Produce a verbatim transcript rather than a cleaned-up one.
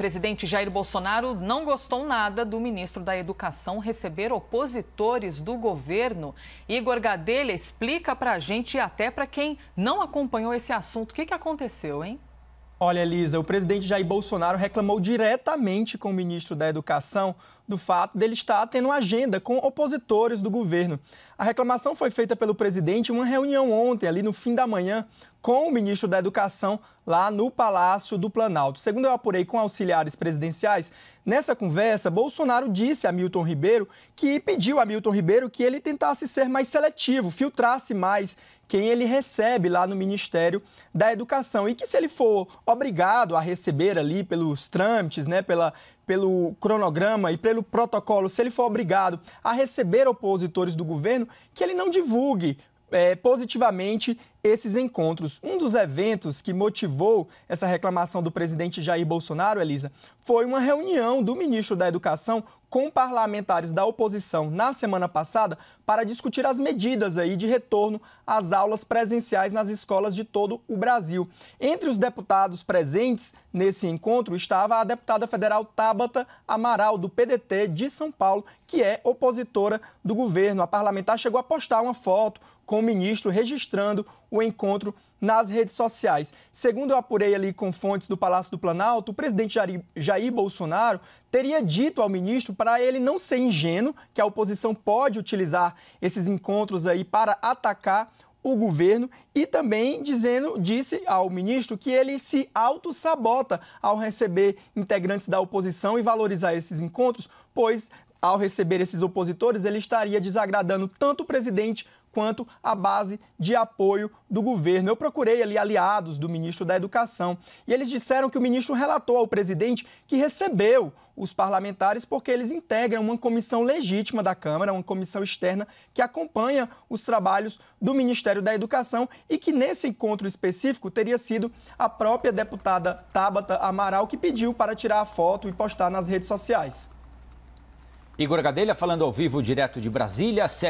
Presidente Jair Bolsonaro não gostou nada do ministro da Educação receber opositores do governo. Igor Gadelha explica para a gente e até para quem não acompanhou esse assunto. O que que aconteceu, hein? Olha, Elisa, o presidente Jair Bolsonaro reclamou diretamente com o ministro da Educação do fato dele estar tendo agenda com opositores do governo. A reclamação foi feita pelo presidente em uma reunião ontem, ali no fim da manhã, com o ministro da Educação, lá no Palácio do Planalto. Segundo eu apurei com auxiliares presidenciais, nessa conversa, Bolsonaro disse a Milton Ribeiro que pediu a Milton Ribeiro que ele tentasse ser mais seletivo, filtrasse mais quem ele recebe lá no Ministério da Educação. E que se ele for obrigado a receber ali pelos trâmites, né, pela, pelo cronograma e pelo protocolo, se ele for obrigado a receber opositores do governo, que ele não divulgue É, positivamente esses encontros. Um dos eventos que motivou essa reclamação do presidente Jair Bolsonaro, Elisa, foi uma reunião do ministro da Educação com parlamentares da oposição na semana passada para discutir as medidas aí de retorno às aulas presenciais nas escolas de todo o Brasil. Entre os deputados presentes nesse encontro estava a deputada federal Tábata Amaral, do P D T de São Paulo, que é opositora do governo. A parlamentar chegou a postar uma foto com o ministro registrando o encontro nas redes sociais. Segundo eu apurei ali com fontes do Palácio do Planalto, o presidente Jair Bolsonaro teria dito ao ministro para ele não ser ingênuo, que a oposição pode utilizar esses encontros aí para atacar o governo, e também dizendo, disse ao ministro que ele se autossabota ao receber integrantes da oposição e valorizar esses encontros, pois ao receber esses opositores ele estaria desagradando tanto o presidente quanto à base de apoio do governo. Eu procurei ali aliados do ministro da Educação e eles disseram que o ministro relatou ao presidente que recebeu os parlamentares porque eles integram uma comissão legítima da Câmara, uma comissão externa que acompanha os trabalhos do Ministério da Educação, e que nesse encontro específico teria sido a própria deputada Tábata Amaral que pediu para tirar a foto e postar nas redes sociais. Igor Gadelha falando ao vivo direto de Brasília, sete